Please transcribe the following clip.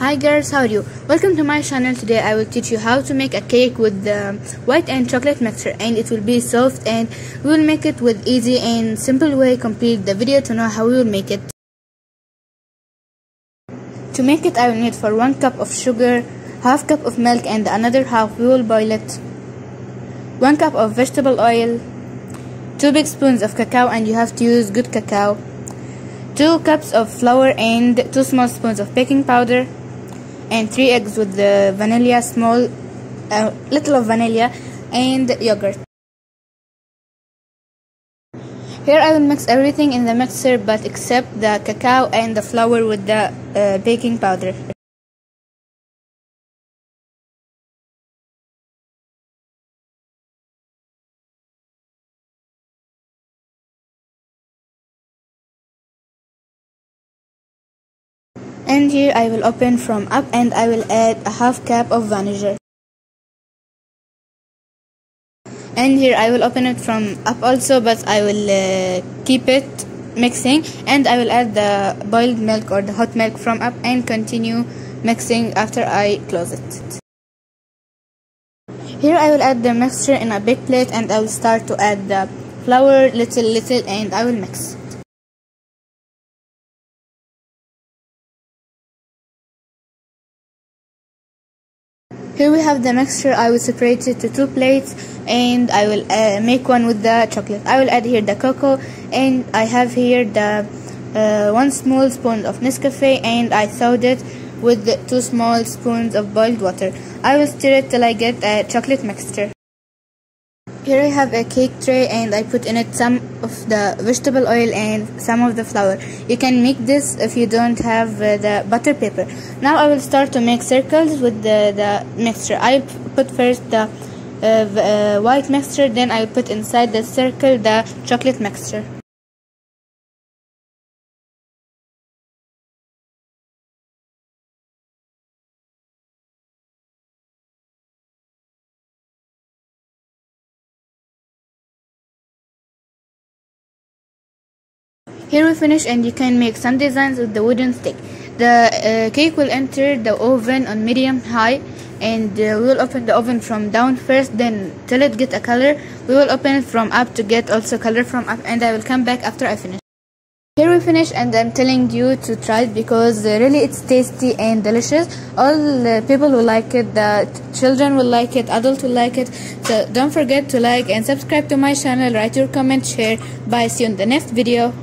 Hi girls, how are you? Welcome to my channel. Today I will teach you how to make a cake with the white and chocolate mixture, and it will be soft, and we will make it with easy and simple way. Complete the video to know how we will make it. To make it, I will need for 1 cup of sugar, half cup of milk, and another half we will boil it, 1 cup of vegetable oil, 2 big spoons of cacao, and you have to use good cacao, 2 cups of flour and 2 small spoons of baking powder, and 3 eggs with the vanilla, little of vanilla, and yogurt. Here I will mix everything in the mixer but except the cacao and the flour with the baking powder. And here I will open from up and I will add a half cup of vinegar. And here I will open it from up also, but I will keep it mixing, and I will add the boiled milk or the hot milk from up and continue mixing after I close it. Here I will add the mixture in a big plate and I will start to add the flour little and I will mix. Here we have the mixture. I will separate it to 2 plates and I will make one with the chocolate. I will add here the cocoa, and I have here the 1 small spoon of Nescafe, and I thawed it with 2 small spoons of boiled water. I will stir it till I get a chocolate mixture. Here I have a cake tray and I put in it some of the vegetable oil and some of the flour. You can make this if you don't have the butter paper. Now I will start to make circles with the mixture. I put first the white mixture, then I put inside the circle the chocolate mixture. Here we finish, and you can make some designs with the wooden stick. The cake will enter the oven on medium high, and we will open the oven from down first, then till it get a color. We will open it from up to get also color from up, and I will come back after I finish. Here we finish, and I'm telling you to try it because really it's tasty and delicious. All the people who like it, the children will like it, adults will like it. So don't forget to like and subscribe to my channel, write your comment, share. Bye, see you in the next video.